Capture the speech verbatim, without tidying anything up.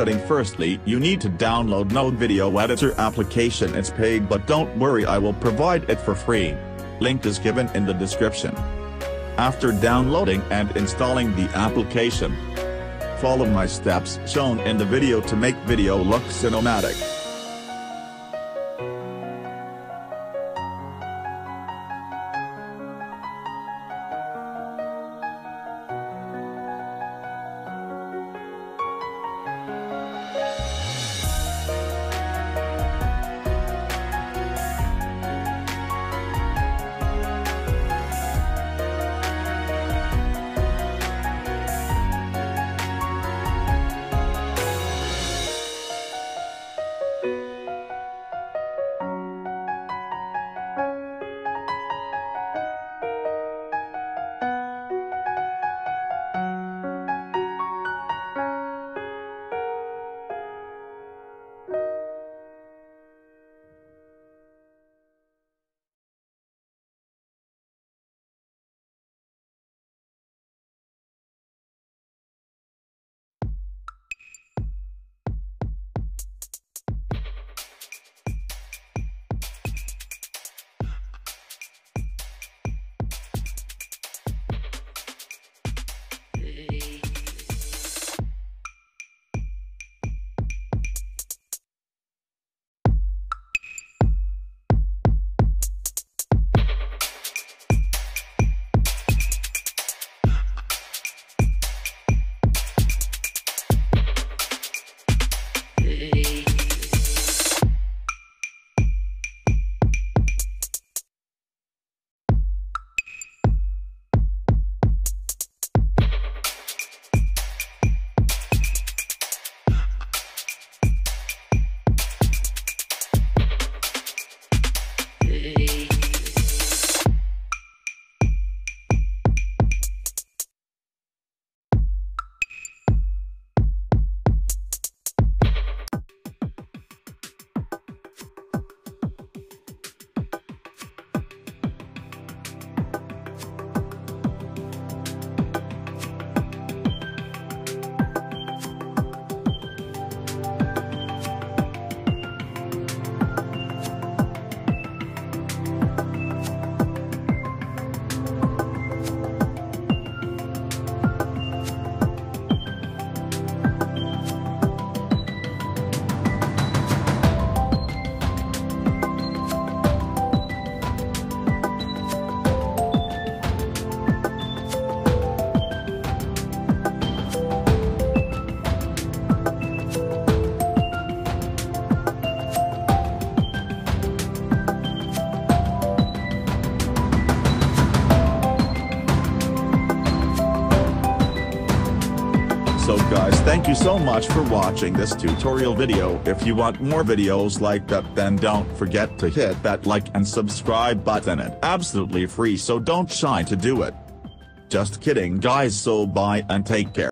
editing. Firstly, you need to download Node Video Editor application. It's paid, but don't worry, I will provide it for free. Link is given in the description. After downloading and installing the application, follow my steps shown in the video to make video look cinematic. So guys, thank you so much for watching this tutorial video. If you want more videos like that, then don't forget to hit that like and subscribe button. It's absolutely free, so don't shy to do it. Just kidding guys, so bye and take care.